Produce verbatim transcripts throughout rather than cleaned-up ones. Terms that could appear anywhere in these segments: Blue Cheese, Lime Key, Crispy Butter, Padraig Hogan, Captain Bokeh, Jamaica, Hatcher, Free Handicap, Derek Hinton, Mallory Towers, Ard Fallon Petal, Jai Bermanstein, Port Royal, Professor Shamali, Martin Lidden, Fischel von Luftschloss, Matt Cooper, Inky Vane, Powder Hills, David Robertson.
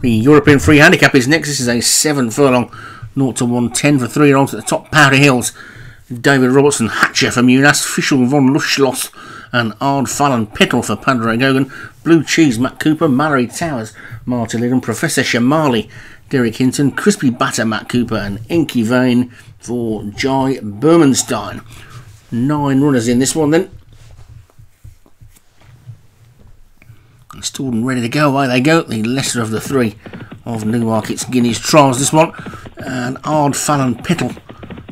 The European free handicap is next. This is a seven furlong, zero to one ten for three-year-olds at the top. Powder Hills, David Robertson, Hatcher from Unas, Fischel von Luftschloss and Ard Fallon Petal for Padraig Hogan. Blue Cheese, Matt Cooper, Mallory Towers, Martin Lidden, Professor Shamali, Derek Hinton, Crispy Butter, Matt Cooper and Inky Vane for Jai Bermanstein. Nine runners in this one then. Installed and ready to go. Away they go. The lesser of the three of Newmarket's Guineas trials this one. And Ard Fallon Petal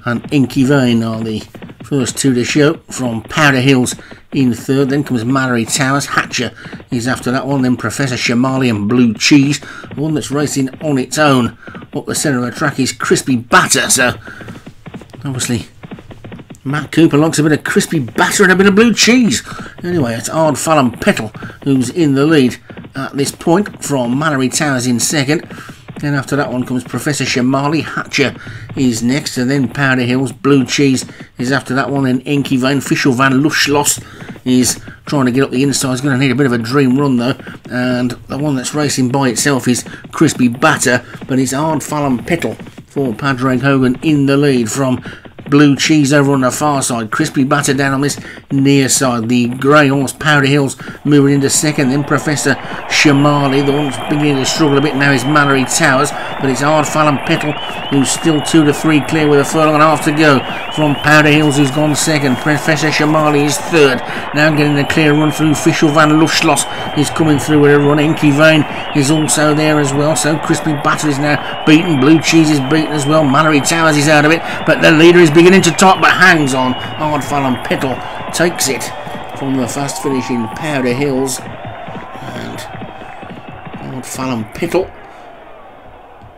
and Inky Vane are the first two to show. From Powder Hills in third, then comes Mallory Towers. Hatcher is after that one, then Professor Shamali and Blue Cheese. One that's racing on its own up the centre of the track is Crispy Butter. So obviously Matt Cooper likes a bit of Crispy Butter and a bit of Blue Cheese. Anyway, it's Ard Fallon Petal who's in the lead at this point, from Mallory Towers in second. Then after that one comes Professor Shamali. Hatcher is next, and then Powder Hills. Blue Cheese is after that one, and Inky Vane. Fischel von Luftschloss is trying to get up the inside. He's going to need a bit of a dream run though, and the one that's racing by itself is Crispy Butter, but it's Ard Fallon Petal for Padraig Hogan in the lead, from Blue Cheese over on the far side, Crispy Butter down on this near side, the grey horse Powder Hills moving into second, then Professor Shamali. The one that's beginning to struggle a bit now is Mallory Towers, but it's Ard Fallon Petal who's still two to three clear with a furlong and a half to go, from Powder Hills who's gone second. Professor Shamali is third, now getting a clear run through. Fischel von Luftschloss is coming through with a run. Inky Vane is also there as well, so Crispy Butter is now beaten, Blue Cheese is beaten as well, Mallory Towers is out of it, but the leader is beginning to top but hangs on. Ard Fallon Petal takes it from the fast finish in Powder Hills, and Ard Fallon Petal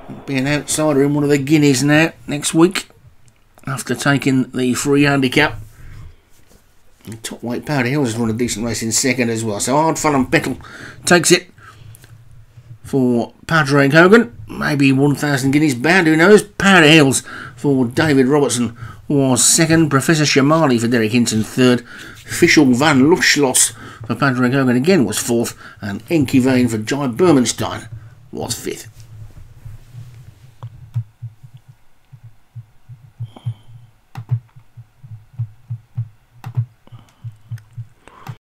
will be an outsider in one of the Guineas now next week after taking the free handicap. The top weight Powder Hills has run a decent race in second as well, so Ard Fallon Petal takes it for Padraig Hogan. Maybe one thousand guineas bound, who knows. Powder Hills for David Robertson was second, Professor Shamali for Derek Hinton third, Fischel von Luftschloss for Padraig Hogan again was fourth, and Inky Vane for Jai Bermanstein was fifth.